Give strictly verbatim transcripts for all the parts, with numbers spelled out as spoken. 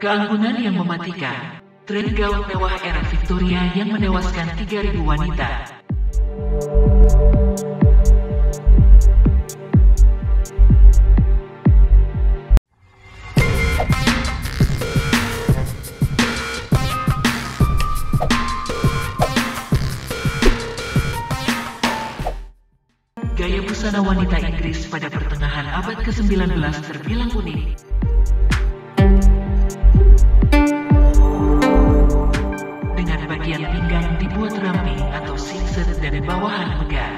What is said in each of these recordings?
Keanggunan yang mematikan. Tren gaun mewah era Victoria yang menewaskan tiga ribu wanita. Gaya busana wanita Inggris pada pertengahan abad ke-sembilan belas terbilang unik. Dengan bagian pinggang dibuat ramping atau singset dan bawahan megah.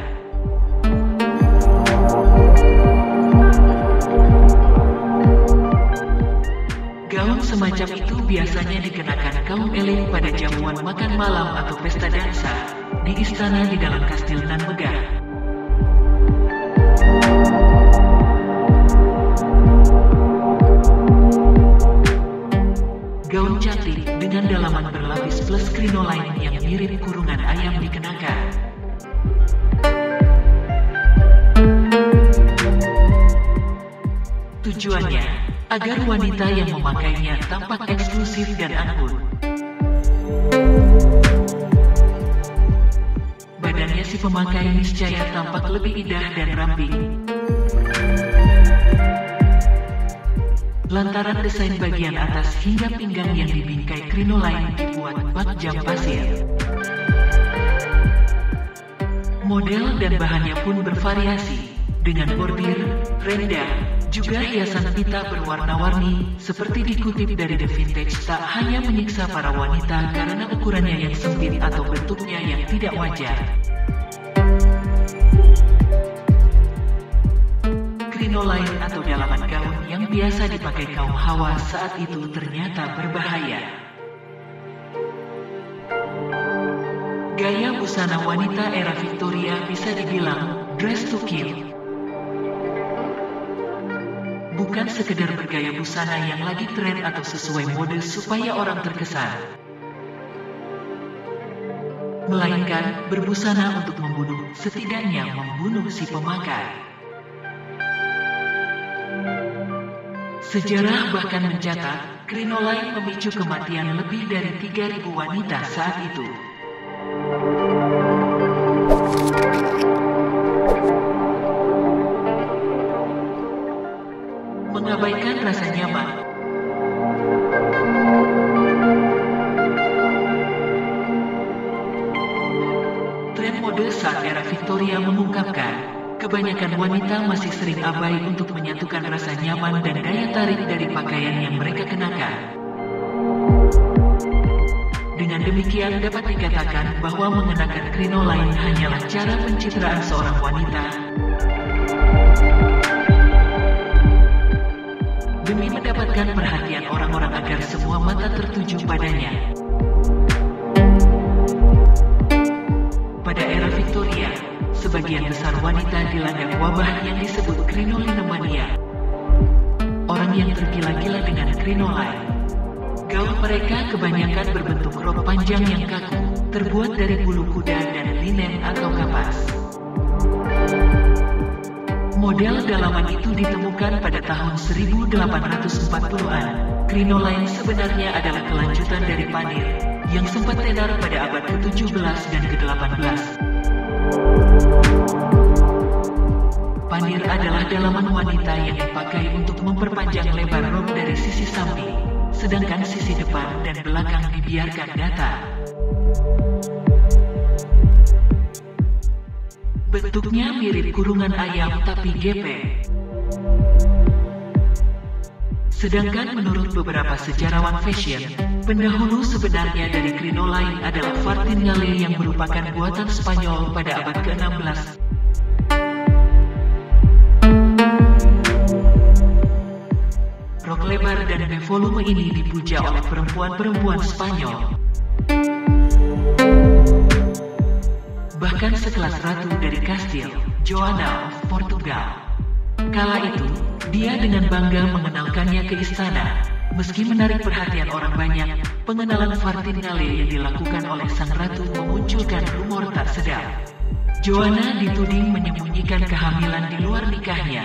Gaun semacam itu biasanya dikenakan kaum elit pada jamuan makan malam atau pesta dansa, di istana di dalam kastil nan megah. Gaun cantik dengan dalaman berlapis plus crinoline yang mirip kurungan ayam dikenakan. Tujuannya, agar wanita yang memakainya tampak eksklusif dan anggun. Badannya si pemakai niscaya tampak lebih indah dan ramping. Lantaran desain bagian atas hingga pinggang yang dibingkai crinoline dibuat bak jam pasir. Model dan bahannya pun bervariasi, dengan bordir, renda, juga hiasan pita berwarna-warni, seperti dikutip dari The Vintage tak hanya menyiksa para wanita karena ukurannya yang sempit atau bentuknya yang tidak wajar. Crinoline atau dalaman gaun yang biasa dipakai kaum hawa saat itu ternyata berbahaya. Gaya busana wanita era Victoria bisa dibilang dress to kill. Bukan sekedar bergaya busana yang lagi tren atau sesuai mode supaya orang terkesan. Melainkan berbusana untuk membunuh, setidaknya membunuh si pemakai. Sejarah bahkan mencatat, crinoline memicu kematian lebih dari tiga ribu wanita saat itu. Mengabaikan rasa nyaman. Tren mode saat era Victoria mengungkapkan, kebanyakan wanita masih sering abai untuk menyatukan rasa nyaman dan daya tarik dari pakaian yang mereka kenakan. Dengan demikian dapat dikatakan bahwa mengenakan crinoline hanyalah cara pencitraan seorang wanita. Demi mendapatkan perhatian orang-orang agar semua mata tertuju padanya. Pada era Victoria, sebagian besar wanita dilanda wabah yang disebut crinolinomania. Orang yang tergila-gila dengan crinoline. Gaun mereka kebanyakan berbentuk rok panjang yang kaku, terbuat dari bulu kuda dan linen atau kapas. Model dalaman itu ditemukan pada tahun seribu delapan ratus empat puluhan. Crinoline sebenarnya adalah kelanjutan dari panir, yang sempat tenar pada abad ke-tujuh belas dan ke-delapan belas. Panir adalah dalaman wanita yang dipakai untuk memperpanjang lebar rok dari sisi samping, sedangkan sisi depan dan belakang dibiarkan datar. Bentuknya mirip kurungan ayam tapi gepeng. Sedangkan menurut beberapa sejarawan fashion, pendahulu sebenarnya dari crinoline adalah fartingale yang merupakan buatan Spanyol pada abad ke-enam belas. Rok lebar dan bevolume ini dipuja oleh perempuan-perempuan Spanyol. Bahkan sekelas ratu dari kastil, Joanna of Portugal. Kala itu, dia dengan bangga mengenalkannya ke istana. Meski menarik perhatian orang banyak, pengenalan fartingale yang dilakukan oleh sang ratu memunculkan rumor tak sedap. Joanna dituding menyembunyikan kehamilan di luar nikahnya.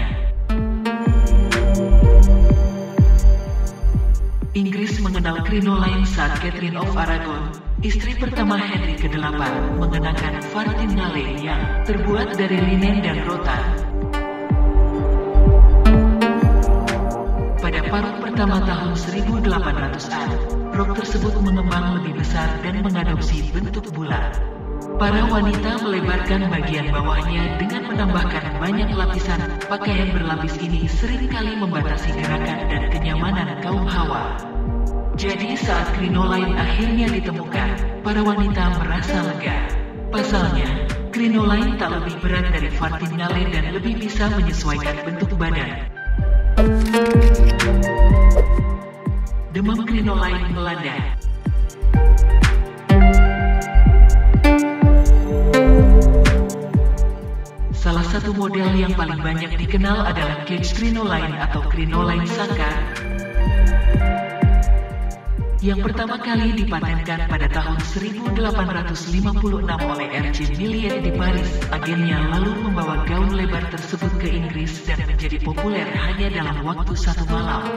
Inggris mengenal crinoline saat Catherine of Aragon, istri pertama Henry ke-delapan, mengenakan farthingale yang terbuat dari linen dan rotan. Pada paruh pertama tahun seribu delapan ratusan, rok tersebut mengembang lebih besar dan mengadopsi bentuk bulat. Para wanita melebarkan bagian bawahnya dengan menambahkan banyak lapisan. Pakaian berlapis ini seringkali membatasi gerakan dan kenyamanan kaum hawa. Jadi saat crinoline akhirnya ditemukan, para wanita merasa lega. Pasalnya, crinoline tak lebih berat dari farthingale dan lebih bisa menyesuaikan bentuk badan. Demam crinoline melanda. Salah satu model yang paling banyak dikenal adalah cage crinoline atau crinoline saka, yang pertama kali dipatenkan pada tahun seribu delapan ratus lima puluh enam oleh R C Milliet di Paris. Agennya lalu membawa gaun lebar tersebut ke Inggris dan menjadi populer hanya dalam waktu satu malam.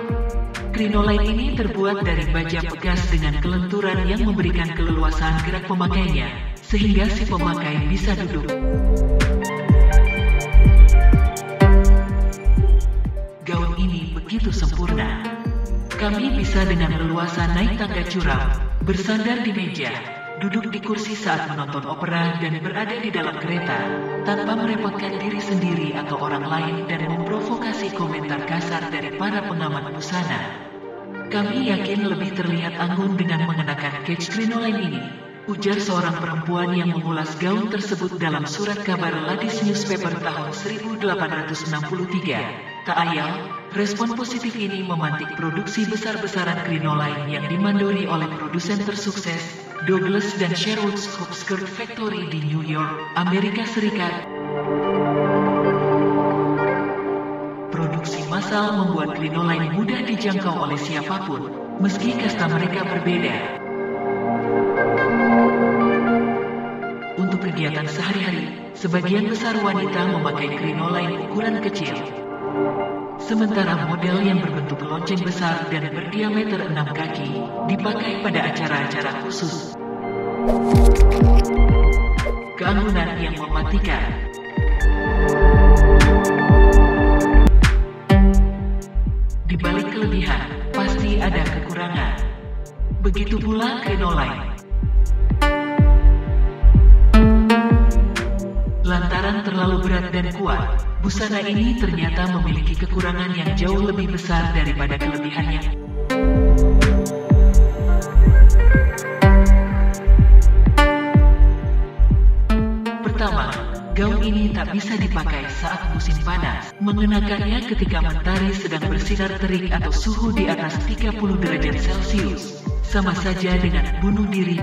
Crinoline ini terbuat dari baja bekas dengan kelenturan yang memberikan keleluasaan gerak pemakainya, sehingga si pemakai bisa duduk. Gaun ini begitu sempurna. Kami bisa dengan leluasa naik tangga curam, bersandar di meja, duduk di kursi saat menonton opera dan berada di dalam kereta, tanpa merepotkan diri sendiri atau orang lain dan memprovokasi komentar kasar dari para pengamat busana. Kami yakin lebih terlihat anggun dengan mengenakan cage crinoline ini, ujar seorang perempuan yang mengulas gaun tersebut dalam surat kabar Ladies' Newspaper tahun seribu delapan ratus enam puluh tiga. Tak ayal, respon positif ini memantik produksi besar-besaran crinoline yang dimandiri oleh produsen tersukses, Douglas dan Sherwood's Hope Skirt Factory di New York, Amerika Serikat. Produksi massal membuat crinoline mudah dijangkau oleh siapapun, meski kasta mereka berbeda. Untuk kegiatan sehari-hari, sebagian besar wanita memakai crinoline ukuran kecil. Sementara model yang berbentuk lonceng besar dan berdiameter enam kaki dipakai pada acara-acara khusus. Keanggunan yang mematikan. Di balik kelebihan, pasti ada kekurangan. Begitu pula crinoline. Lantaran terlalu berat dan kuat, busana ini ternyata memiliki kekurangan yang jauh lebih besar daripada kelebihannya. Pertama, gaun ini tak bisa dipakai saat musim panas. Mengenakannya ketika mentari sedang bersinar terik atau suhu di atas tiga puluh derajat Celcius. Sama saja dengan bunuh diri.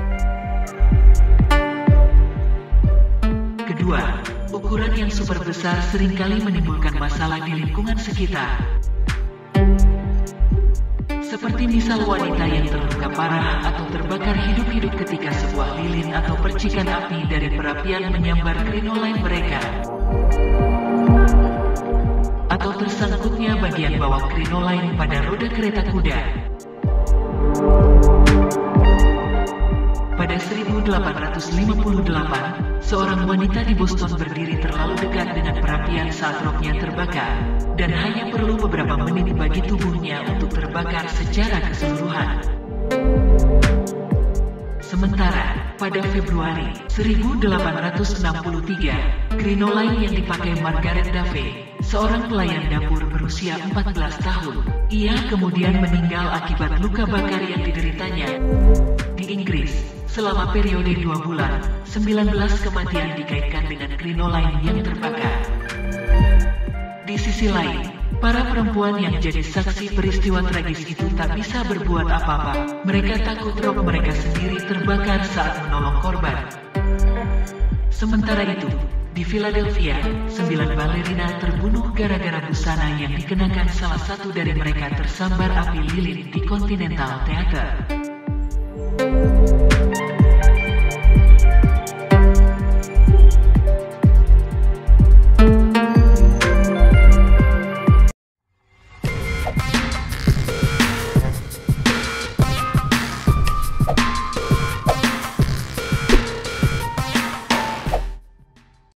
Kedua, ukuran yang super besar seringkali menimbulkan masalah di lingkungan sekitar. Seperti misal wanita yang terluka parah atau terbakar hidup-hidup ketika sebuah lilin atau percikan api dari perapian menyambar crinoline mereka. Atau tersangkutnya bagian bawah crinoline pada roda kereta kuda. Pada seribu delapan ratus lima puluh delapan, seorang wanita di Boston berdiri terlalu dekat dengan perapian saat roknya terbakar, dan hanya perlu beberapa menit bagi tubuhnya untuk terbakar secara keseluruhan. Sementara, pada Februari seribu delapan ratus enam puluh tiga, crinoline yang dipakai Margaret Duffy, seorang pelayan dapur berusia empat belas tahun, ia kemudian meninggal akibat luka bakar yang dideritanya. Di Inggris, selama periode dua bulan, sembilan belas kematian dikaitkan dengan crinoline yang terbakar. Di sisi lain, para perempuan yang jadi saksi peristiwa tragis itu tak bisa berbuat apa-apa. Mereka takut rok mereka sendiri terbakar saat menolong korban. Sementara itu, di Philadelphia, sembilan balerina terbunuh gara-gara busana yang dikenakan salah satu dari mereka tersambar api lilin di Continental Theater.